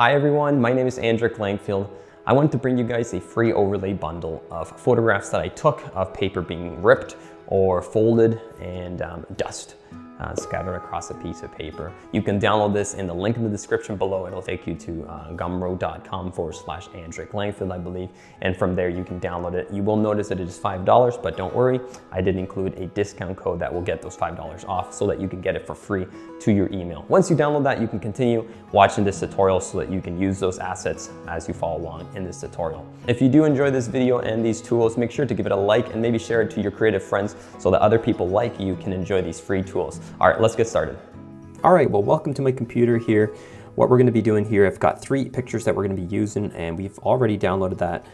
Hi everyone, my name is Andrik Langfield. I wanted to bring you guys a free overlay bundle of photographs that I took of paper being ripped or folded and dust scattered across a piece of paper. You can download this in the link in the description below. It'll take you to gumroad.com/Andrik Langfield, I believe. And from there you can download it. You will notice that it is $5, but don't worry. I did include a discount code that will get those $5 off so that you can get it for free to your email. Once you download that, you can continue watching this tutorial so that you can use those assets as you follow along in this tutorial. If you do enjoy this video and these tools, make sure to give it a like and maybe share it to your creative friends so that other people like you can enjoy these free tools. All right, let's get started. All right, well, welcome to my computer here. What we're going to be doing here, I've got three pictures that we're going to be using, and we've already downloaded that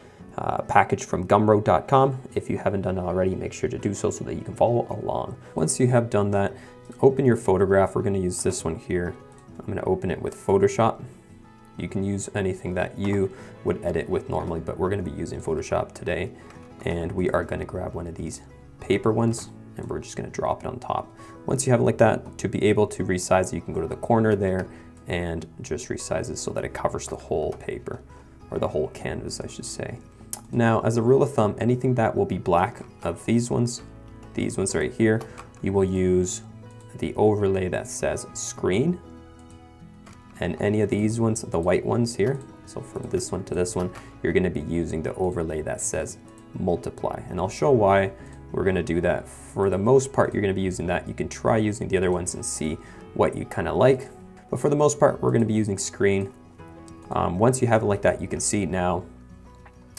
package from gumroad.com. If you haven't done it already, make sure to do so so that you can follow along. Once you have done that, open your photograph. We're going to use this one here. I'm going to open it with Photoshop. You can use anything that you would edit with normally, but we're going to be using Photoshop today, and we are going to grab one of these paper ones, and we're just going to drop it on top. Once you have it like that, to be able to resize it, you can go to the corner there and just resize it so that it covers the whole paper, or the whole canvas, I should say. Now, as a rule of thumb, anything that will be black of these ones right here, you will use the overlay that says screen, and any of these ones, the white ones here, so from this one to this one, you're going to be using the overlay that says multiply, and I'll show why we're gonna do that. For the most part, you're gonna be using that. You can try using the other ones and see what you kinda like. But for the most part, we're gonna be using screen. Once you have it like that, you can see now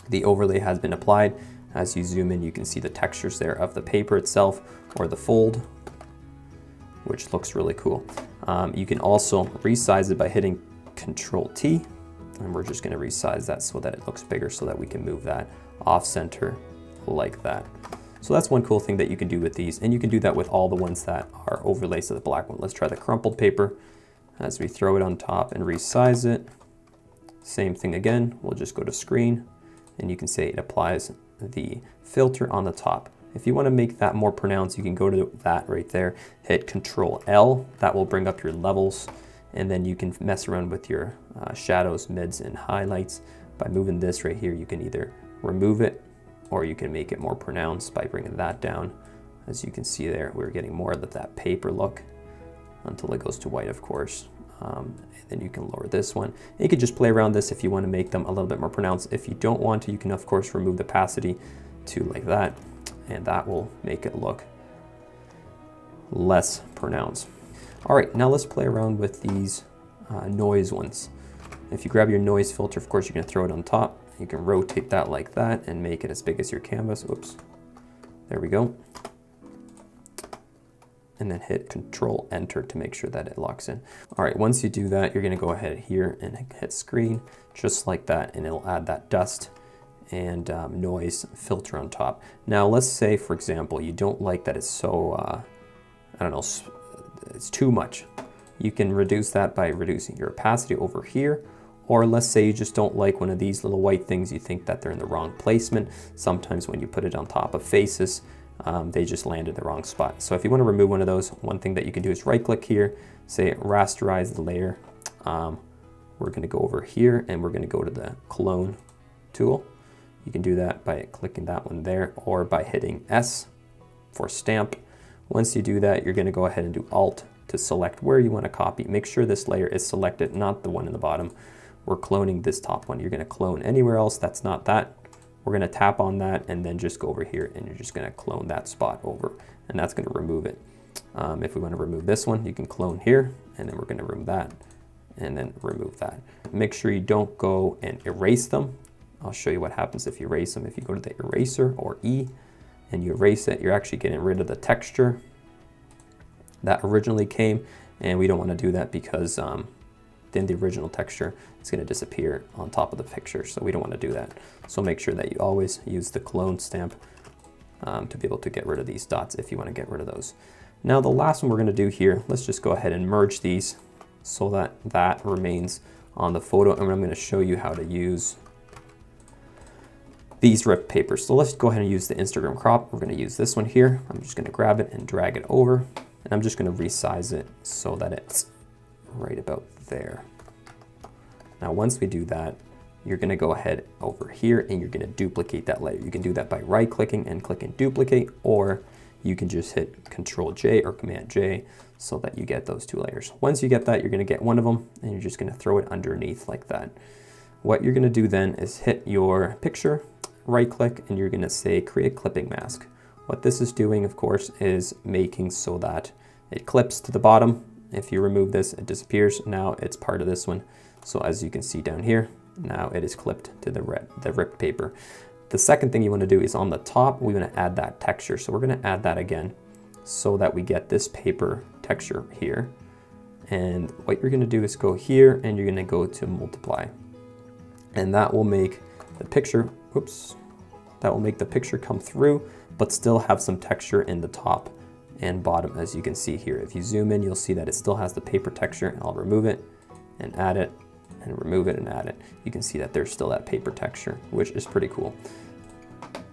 the overlay has been applied. As you zoom in, you can see the textures there of the paper itself or the fold, which looks really cool. You can also resize it by hitting Control-T, and we're just gonna resize that so that it looks bigger so that we can move that off-center like that. So that's one cool thing that you can do with these, and you can do that with all the ones that are overlays to the black one. Let's try the crumpled paper as we throw it on top and resize it. Same thing again, we'll just go to screen, and you can say it applies the filter on the top. If you want to make that more pronounced, you can go to that right there, hit Control-L, that will bring up your levels, and then you can mess around with your shadows, mids, and highlights. By moving this right here, you can either remove it or you can make it more pronounced by bringing that down. As you can see there, we're getting more of that paper look until it goes to white, of course. And then you can lower this one. And you can just play around this if you want to make them a little bit more pronounced. If you don't want to, you can of course remove the opacity to like that, and that will make it look less pronounced. All right, now let's play around with these noise ones. If you grab your noise filter, of course, you're gonna throw it on top. You can rotate that like that and make it as big as your canvas. Oops, there we go. And then hit Control Enter to make sure that it locks in. All right, once you do that, you're gonna go ahead here and hit screen, just like that, and it'll add that dust and noise filter on top. Now, let's say, for example, you don't like that it's so, I don't know, it's too much. You can reduce that by reducing your opacity over here. Or let's say you just don't like one of these little white things, you think that they're in the wrong placement. Sometimes when you put it on top of faces, they just land in the wrong spot. So if you want to remove one of those, one thing that you can do is right click here, say rasterize the layer. We're going to go over here and we're going to go to the clone tool. You can do that by clicking that one there or by hitting S for stamp. Once you do that, you're going to go ahead and do Alt to select where you want to copy. Make sure this layer is selected, not the one in the bottom. We're cloning this top one. You're gonna clone anywhere else that's not that. We're gonna tap on that and then just go over here and you're just gonna clone that spot over, and that's gonna remove it. If we wanna remove this one, you can clone here and then we're gonna remove that and then remove that. Make sure you don't go and erase them. I'll show you what happens if you erase them. If you go to the eraser or E and you erase it, you're actually getting rid of the texture that originally came, and we don't wanna do that because then the original texture is going to disappear on top of the picture, so we don't want to do that. So make sure that you always use the clone stamp to be able to get rid of these dots if you want to get rid of those. Now the last one we're going to do here, let's just go ahead and merge these so that that remains on the photo, and I'm going to show you how to use these ripped papers. So let's go ahead and use the Instagram crop. We're going to use this one here. I'm just going to grab it and drag it over, and I'm just going to resize it so that it's right about there. Now, once we do that, you're gonna go ahead over here and you're gonna duplicate that layer. You can do that by right clicking and clicking duplicate, or you can just hit Control J or Command J so that you get those two layers. Once you get that, you're gonna get one of them and you're just gonna throw it underneath like that. What you're gonna do then is hit your picture, right click, and you're gonna say create clipping mask. What this is doing, of course, is making so that it clips to the bottom. If you remove this, it disappears. Now it's part of this one. So as you can see down here, now it is clipped to the ripped paper. The second thing you want to do is on the top, we want to add that texture. So we're going to add that again so that we get this paper texture here. And what you're going to do is go here and you're going to go to multiply. And that will make the picture, oops, that will make the picture come through, but still have some texture in the top and bottom, as you can see here. If you zoom in, you'll see that it still has the paper texture, and I'll remove it and add it and remove it and add it. You can see that there's still that paper texture, which is pretty cool.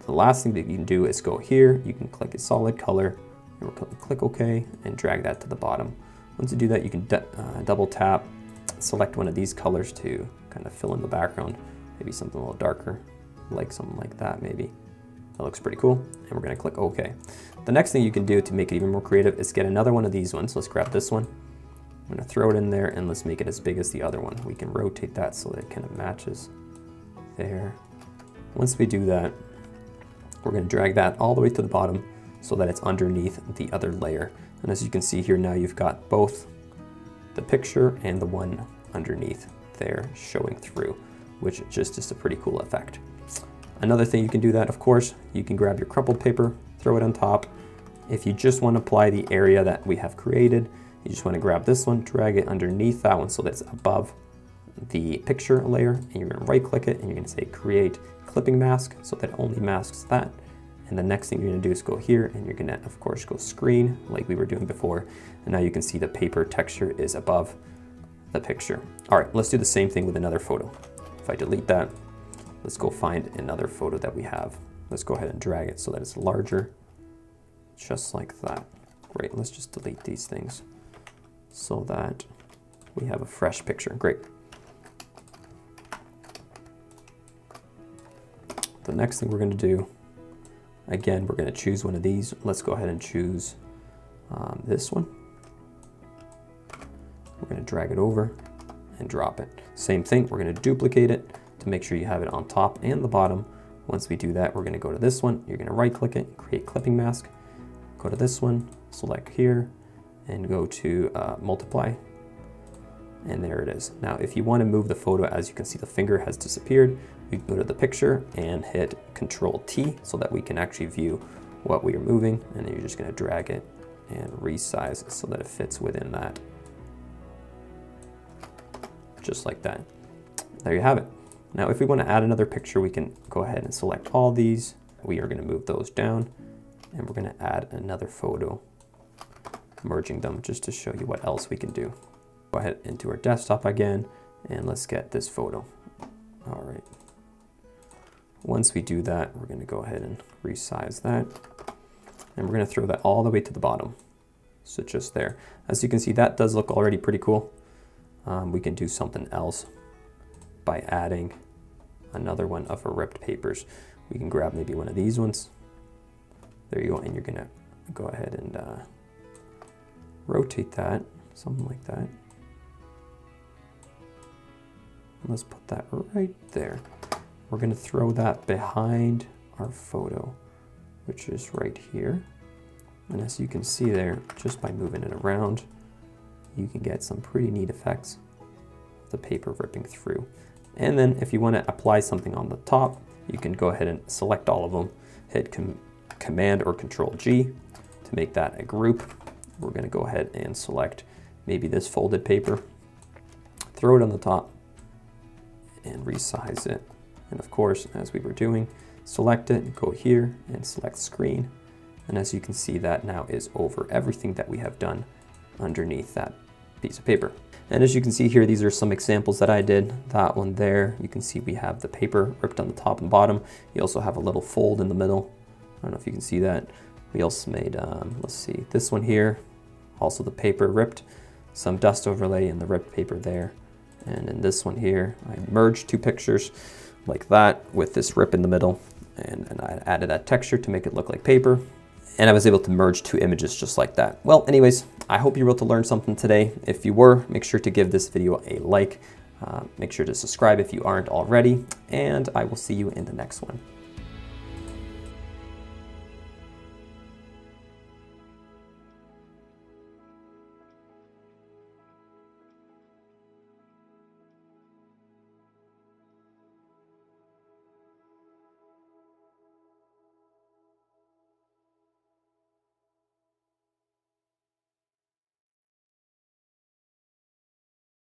The last thing that you can do is go here, you can click a solid color, and we'll click OK and drag that to the bottom. Once you do that, you can double tap, select one of these colors to kind of fill in the background, maybe something a little darker, like something like that maybe. That looks pretty cool, and we're gonna click OK. The next thing you can do to make it even more creative is get another one of these ones. Let's grab this one. I'm gonna throw it in there and let's make it as big as the other one. We can rotate that so that it kind of matches there. Once we do that, we're gonna drag that all the way to the bottom so that it's underneath the other layer. And as you can see here now, you've got both the picture and the one underneath there showing through, which just is a pretty cool effect. Another thing you can do that, of course, you can grab your crumpled paper, throw it on top. If you just want to apply the area that we have created, you just want to grab this one, drag it underneath that one so that's above the picture layer, and you're going to right click it and you're going to say create clipping mask so that it only masks that. And the next thing you're going to do is go here and you're going to, of course, go screen like we were doing before. And now you can see the paper texture is above the picture. All right, let's do the same thing with another photo. If I delete that, let's go find another photo that we have. Let's go ahead and drag it so that it's larger, just like that. Great, let's just delete these things so that we have a fresh picture. Great. The next thing we're gonna do, again, we're gonna choose one of these. Let's go ahead and choose this one. We're gonna drag it over and drop it. Same thing, we're gonna duplicate it to make sure you have it on top and the bottom. Once we do that, we're gonna go to this one, you're gonna right click it, create clipping mask, go to this one, select here, and go to multiply, and there it is. Now, if you wanna move the photo, as you can see, the finger has disappeared. We go to the picture and hit Control T so that we can actually view what we are moving, and then you're just gonna drag it and resize it so that it fits within that. Just like that. There you have it. Now, if we want to add another picture, we can go ahead and select all these. We are going to move those down and we're going to add another photo, merging them just to show you what else we can do. Go ahead into our desktop again and let's get this photo. All right. Once we do that, we're going to go ahead and resize that and we're going to throw that all the way to the bottom. So just there. As you can see, that does look already pretty cool. We can do something else by adding another one of our ripped papers. We can grab maybe one of these ones. There you go, and you're gonna go ahead and rotate that, something like that. Let's put that right there. We're gonna throw that behind our photo, which is right here. And as you can see there, just by moving it around, you can get some pretty neat effects of the paper ripping through. And then if you want to apply something on the top, you can go ahead and select all of them, hit Command or Control G to make that a group. We're going to go ahead and select maybe this folded paper, throw it on the top and resize it. And of course, as we were doing, select it and go here and select screen. And as you can see, that now is over everything that we have done underneath that piece of paper. And as you can see here, these are some examples that I did. That one there, you can see we have the paper ripped on the top and bottom. You also have a little fold in the middle. I don't know if you can see that. We also made, let's see, this one here, also the paper ripped, some dust overlay and the ripped paper there. And in this one here, I merged two pictures like that with this rip in the middle. And I added that texture to make it look like paper. And I was able to merge two images just like that. Well, anyways, I hope you were able to learn something today. If you were, make sure to give this video a like. Make sure to subscribe if you aren't already. And I will see you in the next one.